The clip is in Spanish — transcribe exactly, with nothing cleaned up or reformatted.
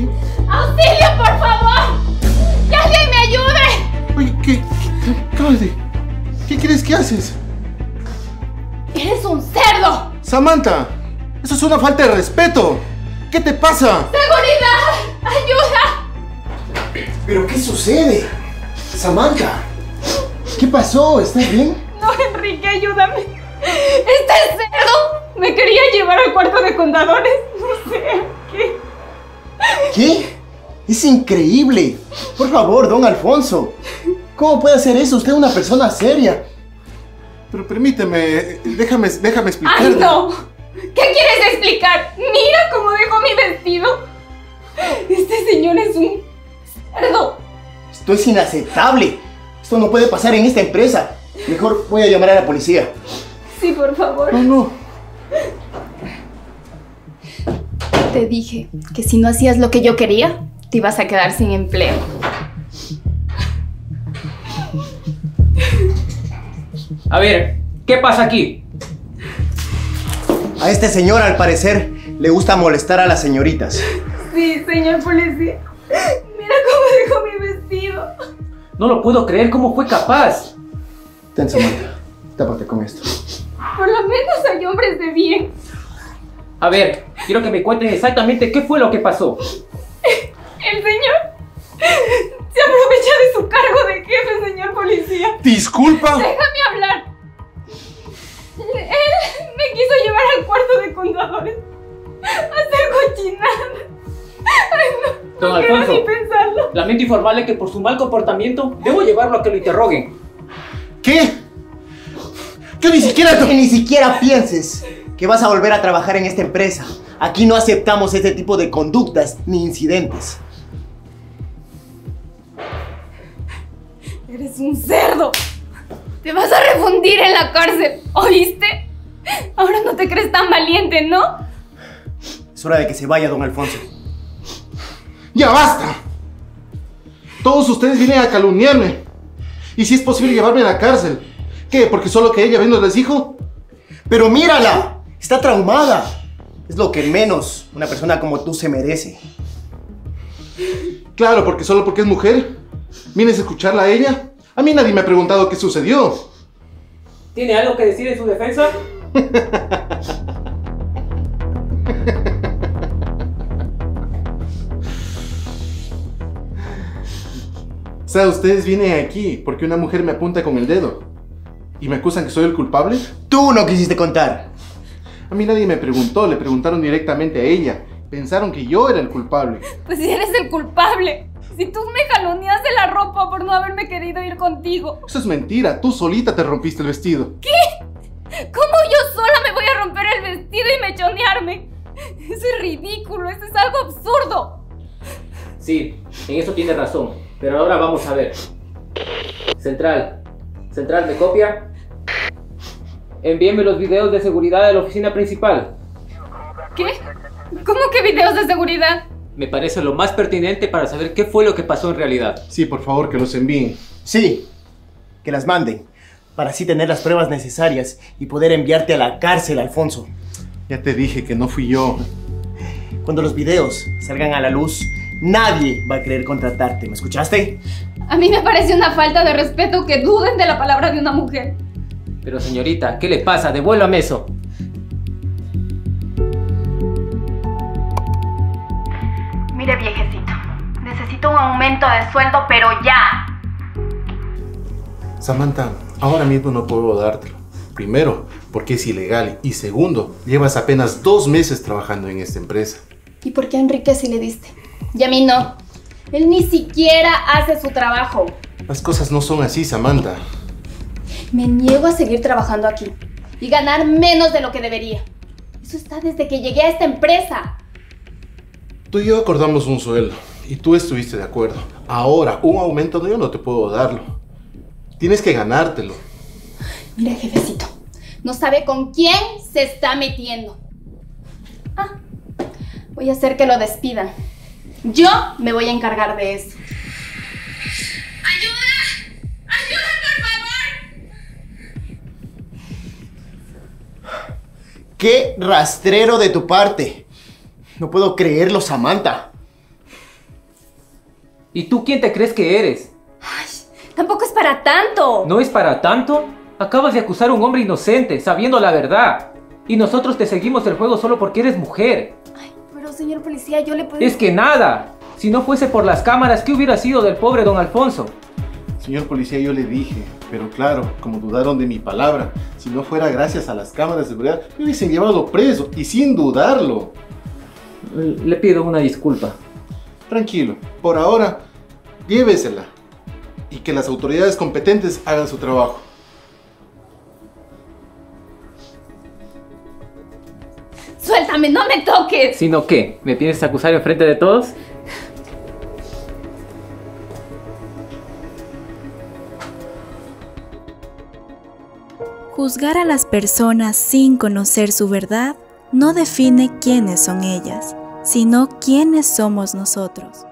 ¿Qué? ¡Auxilio, por favor! ¡Que alguien me ayude! Oye, ¿qué? Calde, ¿qué crees que haces? ¡Eres un cerdo! ¡Samantha! ¡Eso es una falta de respeto! ¿Qué te pasa? ¡Seguridad! ¡Ayuda! ¿Pero qué sucede? ¡Samantha! ¿Qué pasó? ¿Estás bien? No, Enrique, ayúdame. ¡Este cerdo me quería llevar al cuarto de contadores! No sé, ¿qué? ¿Qué? ¡Es increíble! Por favor, don Alfonso, ¿cómo puede hacer eso? Usted es una persona seria. Pero permíteme, déjame, déjame explicarlo. ¡Ay, no! ¿Qué quieres explicar? ¡Mira cómo dejó mi vestido! ¡Este señor es un cerdo! Esto es inaceptable. Esto no puede pasar en esta empresa. Mejor voy a llamar a la policía. Sí, por favor. No, no. Te dije que si no hacías lo que yo quería, te ibas a quedar sin empleo. A ver, ¿qué pasa aquí? A este señor, al parecer, le gusta molestar a las señoritas. Sí, señor policía. Mira cómo dejó mi vestido. No lo puedo creer, ¿cómo fue capaz? Ten, Samantha, tápate con esto. Por lo menos hay hombres de bien. A ver, quiero que me cuentes exactamente qué fue lo que pasó. El señor... se aprovecha de su cargo de jefe, señor policía. ¡Disculpa! ¡Déjame hablar! Él me quiso llevar al cuarto de contadores a hacer cochinadas. Ay, no, Don no Alfonso, quiero ni pensarlo. Lamento informarle que por su mal comportamiento debo llevarlo a que lo interroguen. ¿Qué? Yo ni siquiera... Que ni siquiera pienses que vas a volver a trabajar en esta empresa. Aquí no aceptamos este tipo de conductas ni incidentes. ¡Eres un cerdo! ¡Te vas a refundir en la cárcel! ¿Oíste? Ahora no te crees tan valiente, ¿no? Es hora de que se vaya, don Alfonso. ¡Ya basta! Todos ustedes vienen a calumniarme. Y si es posible llevarme a la cárcel. ¿Qué? ¿Porque solo que ella vino les dijo? ¡Pero mírala! ¡Está traumada! Es lo que menos una persona como tú se merece. Claro, porque solo porque es mujer... ¿Vienes a escucharla a ella? A mí nadie me ha preguntado qué sucedió. ¿Tiene algo que decir en su defensa? O sea, ustedes vienen aquí porque una mujer me apunta con el dedo y me acusan que soy el culpable. ¡Tú no quisiste contar! A mí nadie me preguntó, le preguntaron directamente a ella. Pensaron que yo era el culpable. Pues si eres el culpable. Si tú me jaloneaste la ropa por no haberme querido ir contigo. Eso es mentira, tú solita te rompiste el vestido. ¿Qué? ¿Cómo yo sola me voy a romper el vestido y mechonearme? Eso es ridículo, eso es algo absurdo. Sí, en eso tienes razón, pero ahora vamos a ver. Central, Central, ¿me copia? Envíenme los videos de seguridad de la oficina principal. ¿Qué? ¿Cómo que videos de seguridad? Me parece lo más pertinente para saber qué fue lo que pasó en realidad. Sí, por favor, que los envíen. Sí, que las manden, para así tener las pruebas necesarias y poder enviarte a la cárcel, Alfonso. Ya te dije que no fui yo. Cuando los videos salgan a la luz, nadie va a querer contratarte, ¿me escuchaste? A mí me parece una falta de respeto que duden de la palabra de una mujer. Pero señorita, ¿qué le pasa? Devuélvame eso. Mire, viejecito, necesito un aumento de sueldo, pero ya. Samantha, ahora mismo no puedo dártelo. Primero, porque es ilegal. Y segundo, llevas apenas dos meses trabajando en esta empresa. ¿Y por qué a Enrique sí le diste? Y a mí no. Él ni siquiera hace su trabajo. Las cosas no son así, Samantha. Me niego a seguir trabajando aquí y ganar menos de lo que debería. Eso está desde que llegué a esta empresa. Tú y yo acordamos un sueldo, y tú estuviste de acuerdo. Ahora, un aumento yo no te puedo darlo. Tienes que ganártelo. Mira, jefecito, no sabe con quién se está metiendo. Ah, voy a hacer que lo despidan. Yo me voy a encargar de eso. ¡Ayuda! ¡Ayuda, por favor! ¡Qué rastrero de tu parte! No puedo creerlo, Samantha. ¿Y tú quién te crees que eres? Ay, tampoco es para tanto. ¿No es para tanto? Acabas de acusar a un hombre inocente, sabiendo la verdad. Y nosotros te seguimos el juego solo porque eres mujer. Ay, pero señor policía, yo le puedo... Es que nada. Si no fuese por las cámaras, ¿qué hubiera sido del pobre don Alfonso? Señor policía, yo le dije, pero claro, como dudaron de mi palabra, si no fuera gracias a las cámaras de seguridad, me hubiesen llevado preso, y sin dudarlo. Le pido una disculpa. Tranquilo, por ahora, llévesela, y que las autoridades competentes hagan su trabajo. ¡Suéltame, no me toques! ¿Sino qué? ¿Me piensas acusar enfrente de todos? Juzgar a las personas sin conocer su verdad no define quiénes son ellas, sino quiénes somos nosotros.